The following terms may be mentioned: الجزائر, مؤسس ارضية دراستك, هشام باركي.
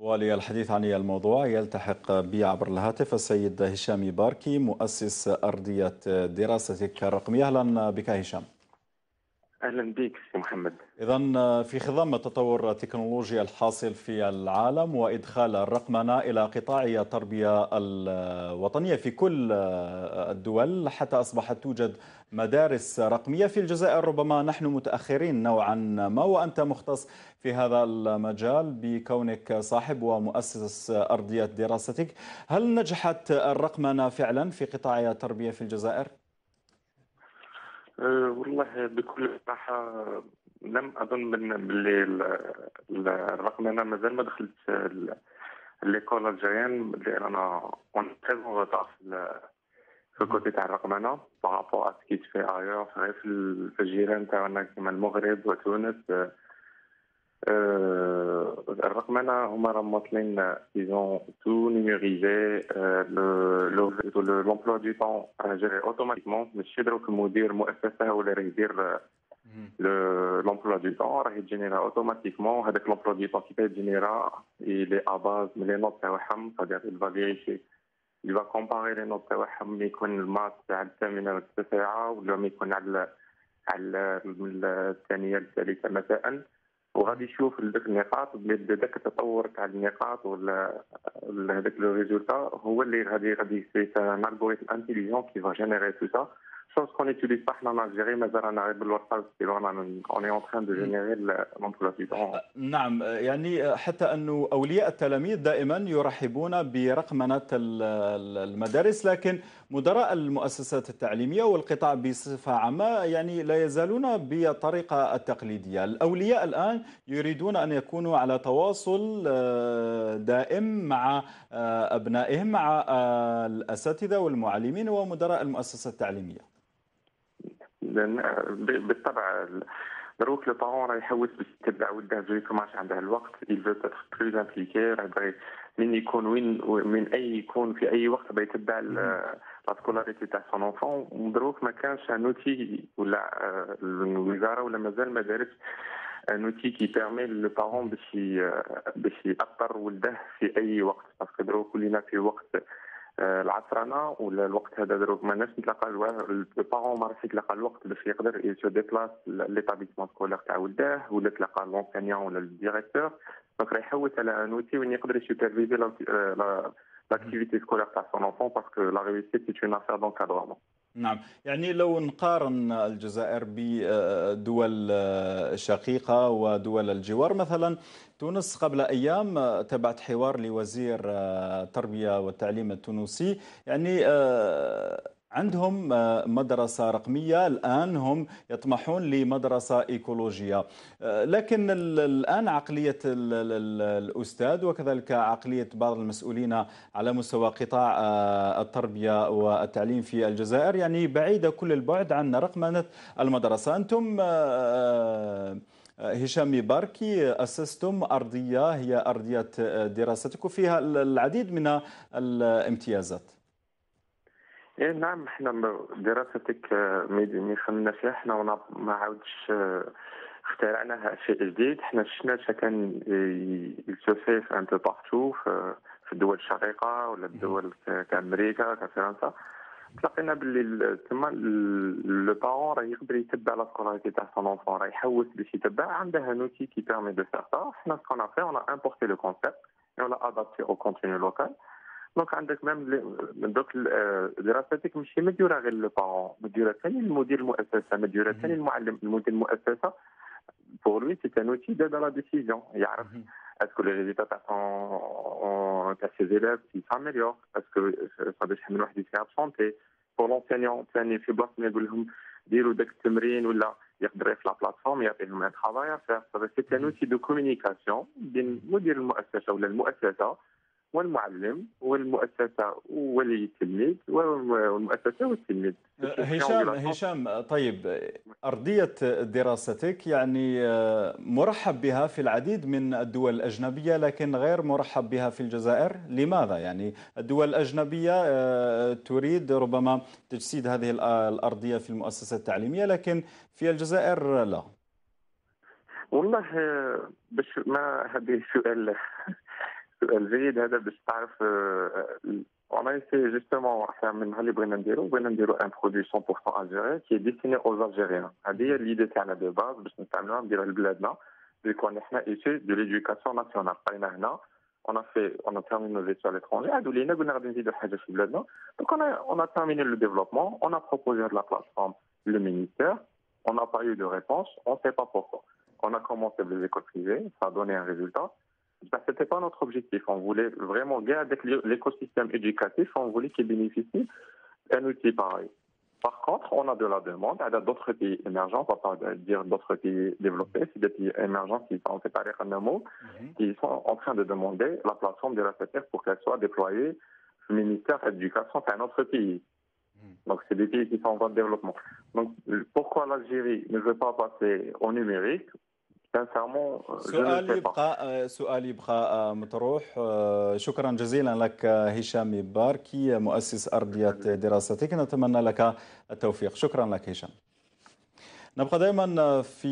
وللحديث عن الموضوع يلتحق بي عبر الهاتف السيد هشام باركي مؤسس أرضية دراستك الرقمية. أهلا بك هشام. أهلا بك سي محمد. إذن في خضم التطور التكنولوجي الحاصل في العالم وإدخال الرقمنة إلى قطاع التربية الوطنية في كل الدول حتى أصبحت توجد مدارس رقمية، في الجزائر ربما نحن متأخرين نوعا ما، وأنت مختص في هذا المجال بكونك صاحب ومؤسس أرضية دراستك. هل نجحت الرقمنة فعلا في قطاع التربية في الجزائر؟ والله بكل صراحة لم أظن من باللي الرقمنة مازال ما دخلت ليكول الجيريان، لأن أنا أون تري أون روتار في الكوتي تاع الرقمنة بارابور أسكي تفي أيور، غير في الجيران تاعنا كيما المغرب وتونس. الرقمنة هما راهم واصلين إيزون تو نيميريزي لومبلوا دو طون جيري أوتوماتيكمون، ماشي دروك مدير مؤسسة ولا راه يدير لومبلوا دو طون، راه يتجينيرا أوتوماتيكمون. هذاك لومبلوا دو طون كي تيجينيرا إلي أباز من لي نوت تاعهم، صافي إل فا فيريفي إل فا كومباري لي نوت تاعهم، مي يكون المات تاع الثامنة ولا التاسعة ولا مي يكون على من الثانية للثالثة مثلا، وغادي يشوف هذاك النقاط بلي ذاك التطور تاع النقاط ولا هذاك لو ريزولتا هو اللي غادي سي ان الغوريثم انتيليجون كي فا جينيري تو سا شوز كون ايتيليز. حنا مازال رانا غير بالورطه اون اون تران دو جينيري لومبلوا دو طون. نعم، يعني حتى انه اولياء التلاميذ دائما يرحبون برقمنه المدارس، لكن مدراء المؤسسات التعليميه والقطاع بصفه عامه يعني لا يزالون بالطريقه التقليديه. الاولياء الان يريدون ان يكونوا على تواصل دائم مع ابنائهم، مع الاساتذه والمعلمين ومدراء المؤسسه التعليميه. بالطبع دروك لو بارون راه يحوس باش يتبع ولده، جايك ماش عنده الوقت، il veut être plus impliqué، راه باغي من يكون وين من اي يكون في اي وقت باغي يتبع لا سكولاريتي تاع سون انفون. ودروك ما كانش ان اوتي ولا الوزاره ولا مازال ما دارتش ان اوتي كي بيرمي لو بارون باش ياثر ولده في اي وقت، باسكو دروك ولينا في وقت العصرنه ولا الوقت هذا دروك ماناش نتلاقى البارون، ما راحش يتلاقى الوقت باش يقدر يسو ديبلاس ليطابيسمون سكولير تاع ولده ولا تلاقى لونسينيون ولا الديريكتور، دونك راه يحوس على ان اوتي وين يقدر يسوبرفيزي لاكتيفيتي سكولير تاع سون انفون، باسكو لا ريوسيت سي اون افير دونكادرومون. نعم، يعني لو نقارن الجزائر بدول شقيقة ودول الجوار، مثلا تونس قبل أيام تابعت حوار لوزير التربية والتعليم التونسي، يعني عندهم مدرسة رقمية، الآن هم يطمحون لمدرسة إيكولوجية، لكن الآن عقلية الأستاذ وكذلك عقلية بعض المسؤولين على مستوى قطاع التربية والتعليم في الجزائر يعني بعيدة كل البعد عن رقمنة المدرسة. أنتم هشام باركي أسستم أرضية هي أرضية دراستك وفيها العديد من الامتيازات. ايه نعم، احنا دراستك ما خمنا فيها، احنا ما عاودش اخترعناها شيء جديد، احنا شفنا كان يتسوسيف انت بارتو في الدول الشقيقه ولا الدول كامريكا كفرنسا، تلاقينا باللي تما لو بارون راه يقدر يتبع لا سكولاريتي تاع سون انفون، راه يحوس باش يتبع، عنده ان اوتي كي بيرمي دو سيغ سا. حنا سكون افي اون امبورتي لو كونسيبت اي اون ادابتي او كونتيني لوكال، دونك عندك من دوك دراستك ماشي مديوره غير لو بارون، مديوره ثاني لمدير المؤسسه، مديوره ثاني المعلم. المدير المؤسسه بور لوي سي ان اوتي دو لا ديسيزيون، يعرف اسكو لي ريزولتا تاع سي زيلاف يتاميليور، اسكو صافي شحال واحد يسي ابسونتي. بور لونسينيون ثاني في بلاصه ما يقول لهم ديروا داك التمرين ولا يقدر في لا بلاتفورم يعطيهم ان ترافاي افير، صافي سي ان اوتي دو كومونيكاسيون بين مدير المؤسسه ولا المؤسسه والمعلم والمؤسسة وولي التلميذ، والمؤسسة والتلميذ. هشام طيب، أرضية دراستك يعني مرحب بها في العديد من الدول الأجنبية لكن غير مرحب بها في الجزائر، لماذا؟ يعني الدول الأجنبية تريد ربما تجسيد هذه الأرضية في المؤسسة التعليمية لكن في الجزائر لا. والله باش ما هذه السؤال الجزء الجيد هذا باش تعرف justement احنا من اللي بغينا نديرو ان برودوي 100% الجيري كي ديستيني اوز الجيريان. هذه هي ليدي تاعنا دو باز باش نستعملوها نديروها لبلادنا بيكون احنا ايشي دو ليدوكاسيون ناسيونال. طينا هنا on a terminé nos études à l'étranger, Adoulina Gunardinzi de Hajj Fibladna. Donc on a terminé le développement, on a proposé à la plateforme le ministère, on n'a pas eu de réponse, on ne sait pas pourquoi. On a commencé les écoles privées, ça a donné un résultat. C'était pas notre objectif, on voulait vraiment gagner avec l'écosystème éducatif, on voulait qu'il bénéficie d'un outil pareil. Par contre, on a de la demande, il y a d'autres pays émergents, on ne va pas dire d'autres pays développés, c'est des pays émergents qui sont séparés en un mot, qui sont en train de demander la plateforme de la CTF pour qu'elle soit déployée au ministère de l'Éducation, c'est un autre pays. Donc, c'est des pays qui sont en voie de développement. Donc, pourquoi l'Algérie ne veut pas passer au numérique ? Sincèrement, سؤال يبقى مطروح. شكرا جزيلا لك هشام باركي مؤسس أرضية دراستك، نتمنى لك التوفيق. شكرا لك هشام. نبقى دائما في